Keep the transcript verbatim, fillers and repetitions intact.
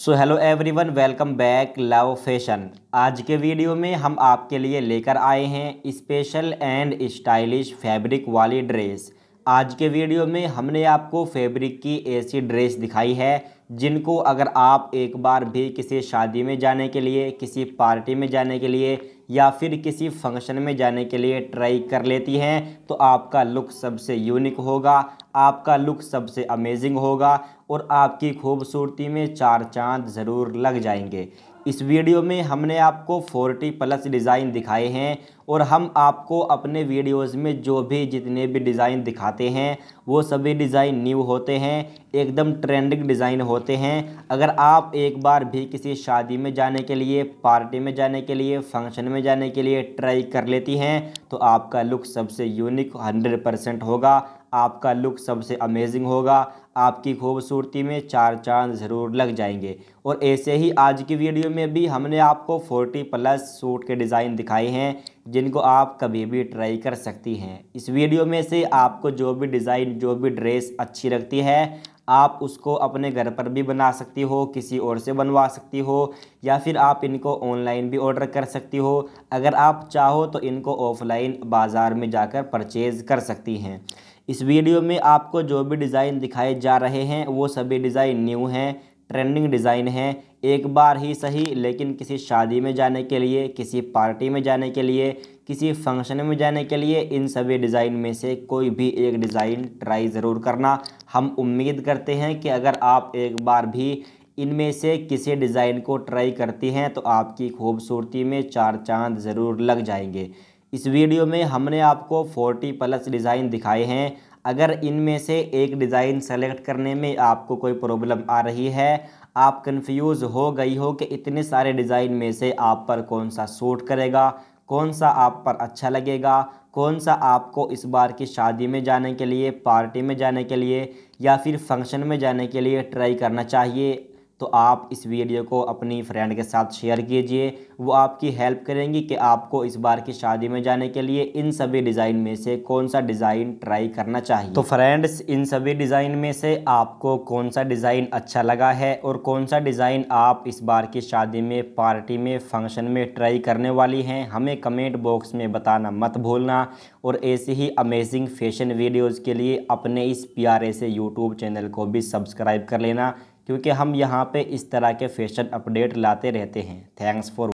सो hello everyone, welcome back glam fashion. आज के video में हम आपके लिए लेकर आए हैं स्पेशल एंड स्टाइलिश फैब्रिक वाली ड्रेस। आज के वीडियो में हमने आपको फैब्रिक की ऐसी ड्रेस दिखाई है जिनको अगर आप एक बार भी किसी शादी में जाने के लिए, किसी पार्टी में जाने के लिए या फिर किसी फंक्शन में जाने के लिए ट्राई कर लेती हैं तो आपका लुक सबसे यूनिक होगा, आपका लुक सबसे अमेजिंग होगा और आपकी खूबसूरती में चार चांद ज़रूर लग जाएंगे। इस वीडियो में हमने आपको चालीस प्लस डिज़ाइन दिखाए हैं और हम आपको अपने वीडियोस में जो भी जितने भी डिज़ाइन दिखाते हैं वो सभी डिज़ाइन न्यू होते हैं, एकदम ट्रेंडिंग डिज़ाइन होते हैं। अगर आप एक बार भी किसी शादी में जाने के लिए, पार्टी में जाने के लिए, फंक्शन में जाने के लिए ट्राई कर लेती हैं तो आपका लुक सबसे यूनिक हंड्रेड परसेंट होगा, आपका लुक सबसे अमेजिंग होगा, आपकी खूबसूरती में चार चांद ज़रूर लग जाएंगे। और ऐसे ही आज की वीडियो में भी हमने आपको चालीस प्लस सूट के डिज़ाइन दिखाए हैं जिनको आप कभी भी ट्राई कर सकती हैं। इस वीडियो में से आपको जो भी डिज़ाइन, जो भी ड्रेस अच्छी लगती है आप उसको अपने घर पर भी बना सकती हो, किसी और से बनवा सकती हो या फिर आप इनको ऑनलाइन भी ऑर्डर कर सकती हो। अगर आप चाहो तो इनको ऑफ़लाइन बाज़ार में जाकर परचेज़ कर सकती हैं। इस वीडियो में आपको जो भी डिज़ाइन दिखाए जा रहे हैं वो सभी डिज़ाइन न्यू हैं, ट्रेंडिंग डिज़ाइन हैं। एक बार ही सही लेकिन किसी शादी में जाने के लिए, किसी पार्टी में जाने के लिए, किसी फंक्शन में जाने के लिए इन सभी डिज़ाइन में से कोई भी एक डिज़ाइन ट्राई ज़रूर करना। हम उम्मीद करते हैं कि अगर आप एक बार भी इनमें से किसी डिज़ाइन को ट्राई करती हैं तो आपकी खूबसूरती में चार चांद ज़रूर लग जाएंगे। इस वीडियो में हमने आपको चालीस प्लस डिज़ाइन दिखाए हैं। अगर इनमें से एक डिज़ाइन सेलेक्ट करने में आपको कोई प्रॉब्लम आ रही है, आप कंफ्यूज हो गई हो कि इतने सारे डिज़ाइन में से आप पर कौन सा सूट करेगा, कौन सा आप पर अच्छा लगेगा, कौन सा आपको इस बार की शादी में जाने के लिए, पार्टी में जाने के लिए या फिर फंक्शन में जाने के लिए ट्राई करना चाहिए, तो आप इस वीडियो को अपनी फ्रेंड के साथ शेयर कीजिए। वो आपकी हेल्प करेंगी कि आपको इस बार की शादी में जाने के लिए इन सभी डिज़ाइन में से कौन सा डिज़ाइन ट्राई करना चाहिए। तो फ्रेंड्स, इन सभी डिज़ाइन में से आपको कौन सा डिज़ाइन अच्छा लगा है और कौन सा डिज़ाइन आप इस बार की शादी में, पार्टी में, फंक्शन में ट्राई करने वाली हैं, हमें कमेंट बॉक्स में बताना मत भूलना। और ऐसे ही अमेजिंग फैशन वीडियोज़ के लिए अपने इस प्यारे से यूट्यूब चैनल को भी सब्सक्राइब कर लेना क्योंकि हम यहाँ पे इस तरह के फैशन अपडेट लाते रहते हैं। Thanks for